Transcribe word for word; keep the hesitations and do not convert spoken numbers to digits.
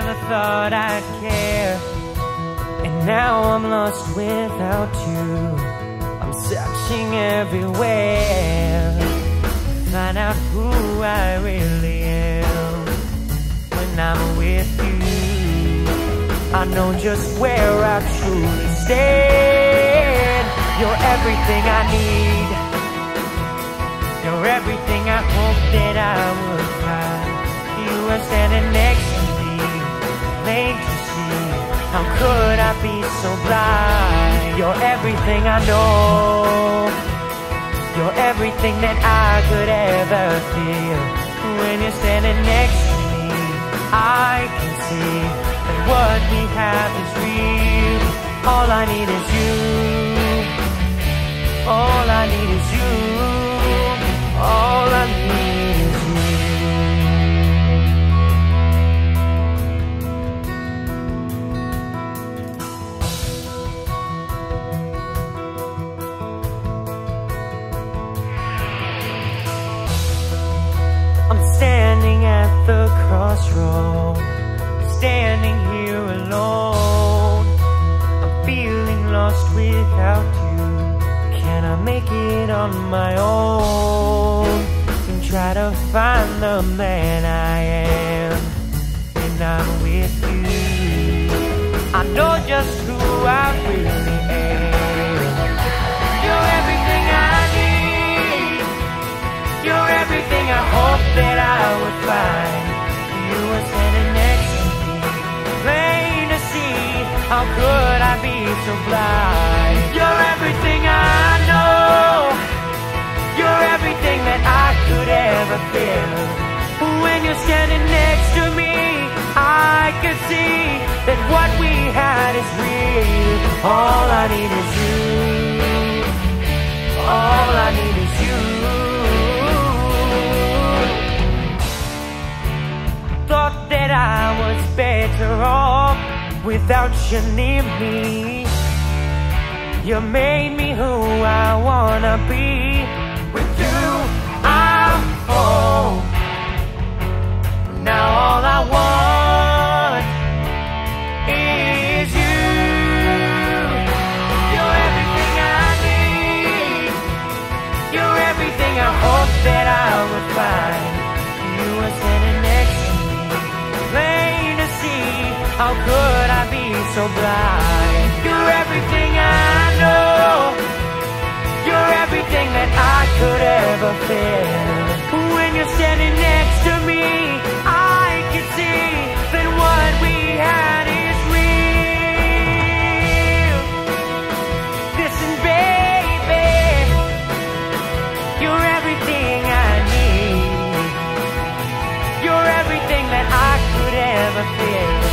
never thought I'd care, and now I'm lost without you. I'm searching everywhere to find out who I really am. When I'm with you, I know just where I truly stand. You're everything I need, you're everything I hope that I would find. You are standing next to me, made to see. How could I be so blind? You're everything I know, you're everything that I could ever feel. When you're standing next to me, I can see that what we have is real. All I need is you, all I need is you, all I need. Standing at the crossroad, standing here alone. I'm feeling lost without you. Can I make it on my own? And try to find the man I am. And I'm with you, I know just who I really am. You're everything I need, you're everything I hope that I would find. You were standing next to me, plain to see. How could I be so blind? You're everything I know, you're everything that I could ever feel. When you're standing next to me, I could see that what we had is real. All I need is you, all I need is you. Thought that I was better off without you near me. You made me who I wanna be. With you, I'm whole. Now all I want is you. You're everything I need, you're everything I hope that I would find. You were standing next to me, plain to see. How could I be so blind? You're everything I know, you're everything that I could ever feel. When you're standing next to me, I can see that what we had is real. Listen, baby, you're everything I need, you're everything that I could ever feel.